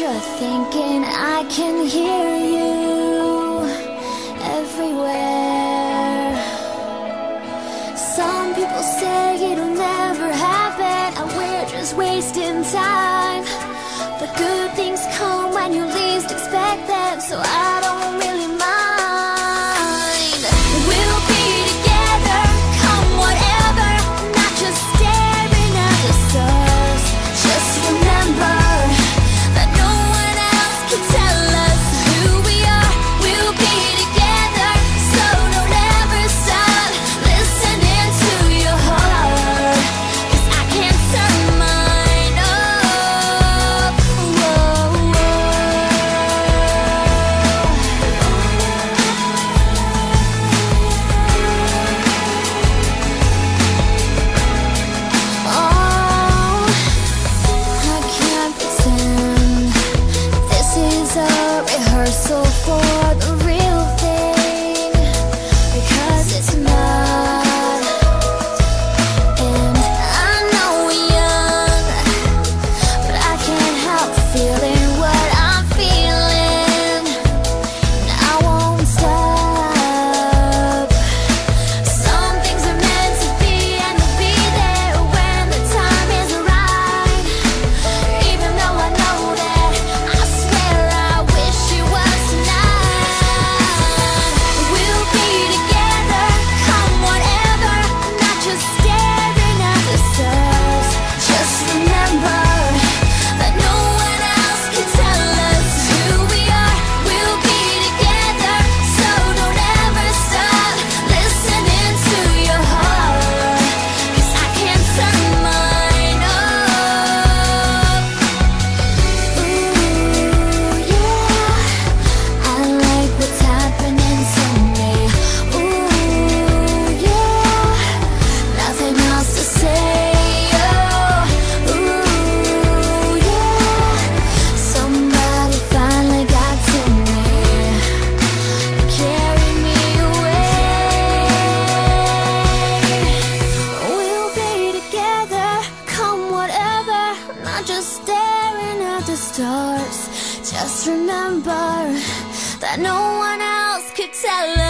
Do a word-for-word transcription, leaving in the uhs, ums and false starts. you're thinking, I can hear you everywhere. Some people say it'll never happen, and we're just wasting time. But good things come when you least expect them, so I don't really mind. Just remember that no one else could tell us.